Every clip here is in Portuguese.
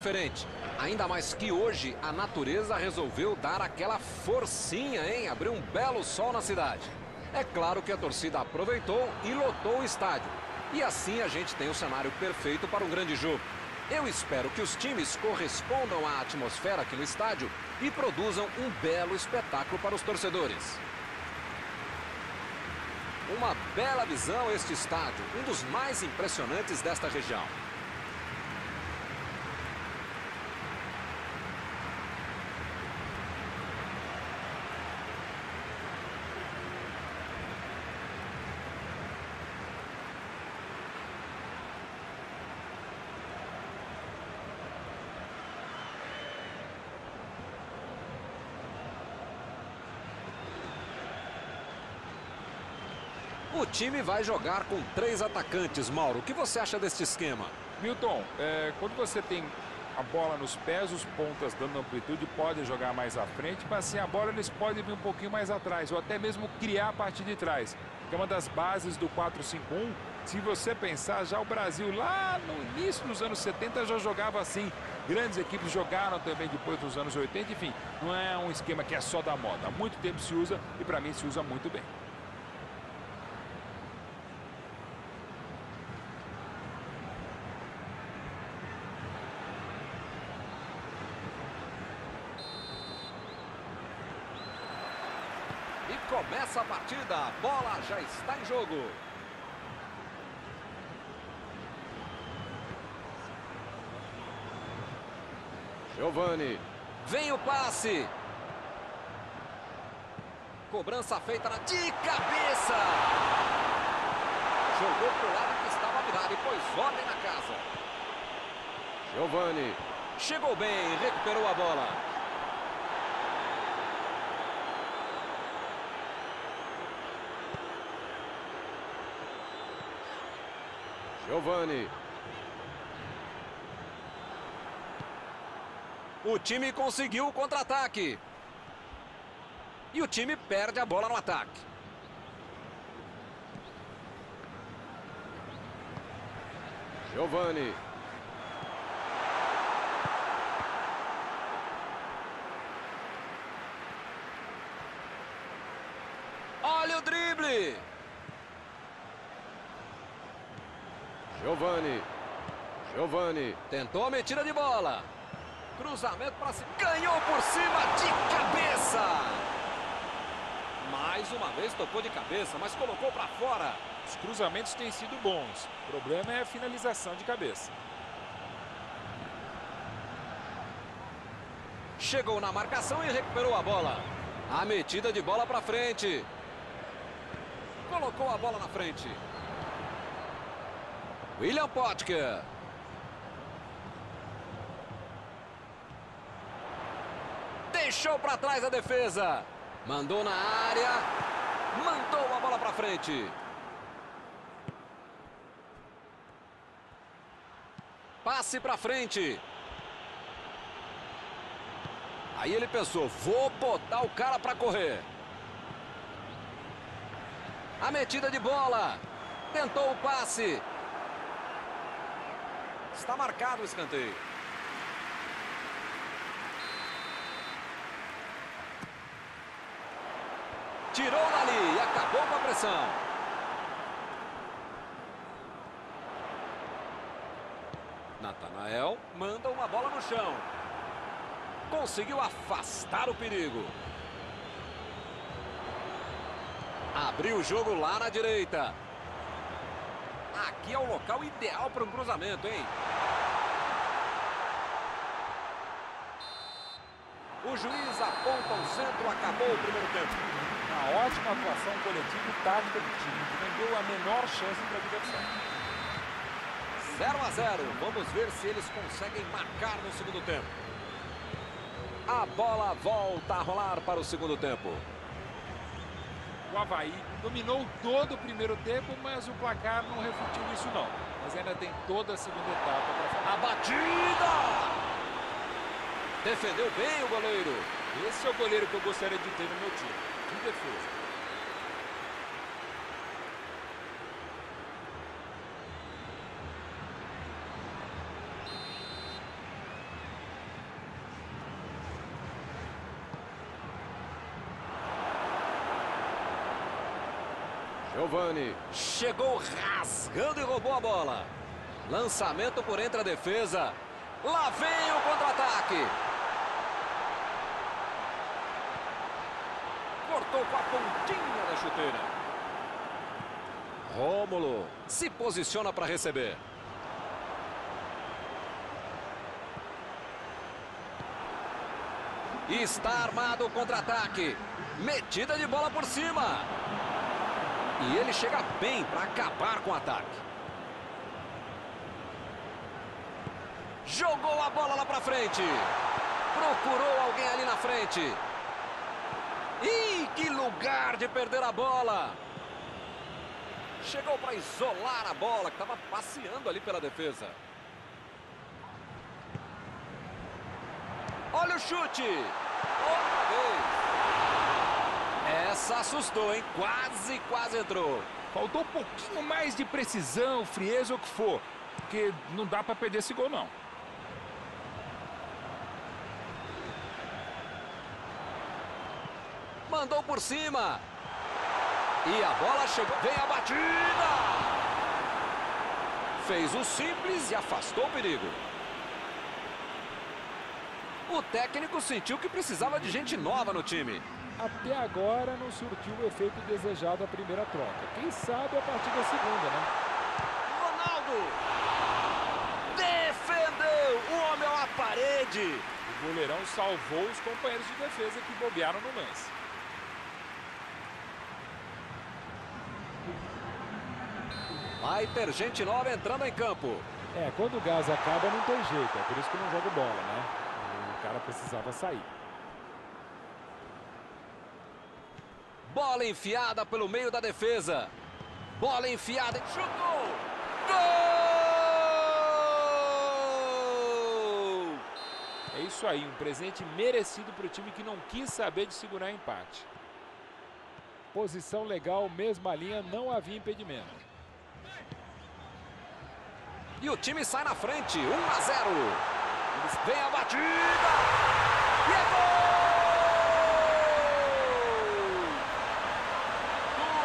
Diferente. Ainda mais que hoje a natureza resolveu dar aquela forcinha, hein? Abriu um belo sol na cidade. É claro que a torcida aproveitou e lotou o estádio. E assim a gente tem o cenário perfeito para um grande jogo. Eu espero que os times correspondam à atmosfera aqui no estádio e produzam um belo espetáculo para os torcedores. Uma bela visão este estádio, um dos mais impressionantes desta região. O time vai jogar com 3 atacantes, Mauro. O que você acha deste esquema? Milton, quando você tem a bola nos pés, os pontas dando amplitude podem jogar mais à frente, mas sem a bola eles podem vir um pouquinho mais atrás, ou até mesmo criar a partir de trás. Que é uma das bases do 4-5-1. Se você pensar, já o Brasil lá no início dos anos 70 já jogava assim. Grandes equipes jogaram também depois dos anos 80. Enfim, não é um esquema que é só da moda. Há muito tempo se usa e para mim se usa muito bem. Começa a partida, a bola já está em jogo. Giovani. Vem o passe. Cobrança feita de cabeça. Jogou pro lado que estava virado e pôs ordem na casa. Giovani. Chegou bem, recuperou a bola. Giovani. O time conseguiu o contra-ataque. E o time perde a bola no ataque. Giovani. Olha o drible. Giovani. Giovani. Tentou a metida de bola. Cruzamento para cima. Ganhou por cima de cabeça. Mais uma vez tocou de cabeça, mas colocou para fora. Os cruzamentos têm sido bons. O problema é a finalização de cabeça. Chegou na marcação e recuperou a bola. A metida de bola para frente. Colocou a bola na frente. William Potker. Deixou para trás a defesa. Mandou na área. Mandou a bola para frente. Passe para frente. Aí ele pensou, vou botar o cara para correr. A metida de bola. Tentou o passe. Está marcado o escanteio. Tirou dali e acabou com a pressão. Natanael manda uma bola no chão. Conseguiu afastar o perigo. Abriu o jogo lá na direita. Aqui é o local ideal para um cruzamento, hein? O juiz aponta o centro, acabou o primeiro tempo. Uma ótima atuação coletiva e tática do time, que deu a menor chance para a diversão. 0-0, vamos ver se eles conseguem marcar no segundo tempo. A bola volta a rolar para o segundo tempo. O Avaí dominou todo o primeiro tempo, mas o placar não refletiu isso não. Mas ainda tem toda a segunda etapa para fazer. A batida! Defendeu bem o goleiro. Esse é o goleiro que eu gostaria de ter no meu time. Que defesa. Giovani. Chegou rasgando e roubou a bola. Lançamento por entre a defesa. Lá vem o contra-ataque. Cortou com a pontinha da chuteira. Rômulo se posiciona para receber. Está armado o contra-ataque. Metida de bola por cima. E ele chega bem para acabar com o ataque. Jogou a bola lá para frente. Procurou alguém ali na frente. Ih, que lugar de perder a bola. Chegou para isolar a bola, que estava passeando ali pela defesa. Olha o chute. Outra vez. Essa assustou, hein? Quase entrou. Faltou um pouquinho mais de precisão, frieza ou o que for. Porque não dá para perder esse gol, não. Mandou por cima. E a bola chegou. Vem a batida. Fez o simples e afastou o perigo. O técnico sentiu que precisava de gente nova no time. Até agora não surtiu o efeito desejado a primeira troca. Quem sabe a partir da segunda, né? Ronaldo! Defendeu! O homem à parede! O goleirão salvou os companheiros de defesa que bobearam no lance. Vai ter gente nova entrando em campo. É, quando o gás acaba não tem jeito. É por isso que não jogo bola, né? O cara precisava sair. Bola enfiada pelo meio da defesa. Bola enfiada. Chutou! Gol! É isso aí, um presente merecido para o time que não quis saber de segurar empate. Posição legal, mesma linha, não havia impedimento. E o time sai na frente, 1-0. Vem a batida! E é gol!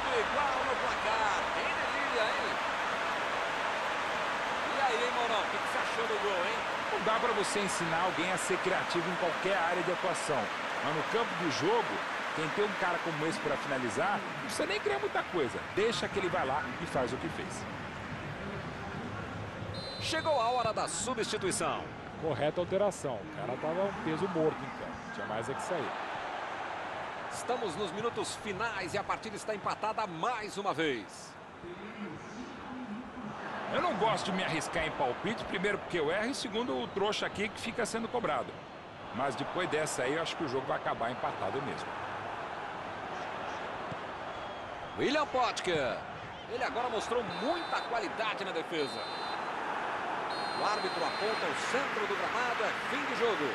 Tudo igual no placar. Quem delícia, hein? E aí, hein, Mauro? O que você achou do gol, hein? Não dá pra você ensinar alguém a ser criativo em qualquer área de atuação. Mas no campo de jogo, quem tem um cara como esse pra finalizar, não precisa nem criar muita coisa. Deixa que ele vai lá e faz o que fez. Chegou a hora da substituição. Correta alteração. O cara estava um peso morto, então. Não tinha mais é que sair. Estamos nos minutos finais e a partida está empatada mais uma vez. Eu não gosto de me arriscar em palpite. Primeiro porque eu erro e segundo o trouxa aqui que fica sendo cobrado. Mas depois dessa aí eu acho que o jogo vai acabar empatado mesmo. William Potker. Ele agora mostrou muita qualidade na defesa. O árbitro aponta o centro do gramado, é fim de jogo.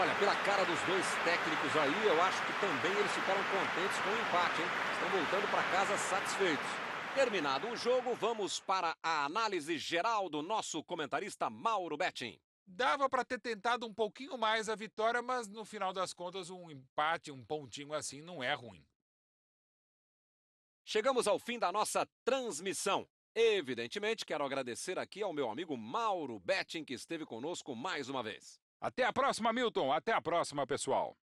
Olha, pela cara dos dois técnicos aí, eu acho que também eles ficaram contentes com o empate, hein? Estão voltando para casa satisfeitos. Terminado o jogo, vamos para a análise geral do nosso comentarista Mauro Betting. Dava para ter tentado um pouquinho mais a vitória, mas no final das contas um empate, um pontinho assim não é ruim. Chegamos ao fim da nossa transmissão. Evidentemente, quero agradecer aqui ao meu amigo Mauro Betting, que esteve conosco mais uma vez. Até a próxima, Milton. Até a próxima, pessoal.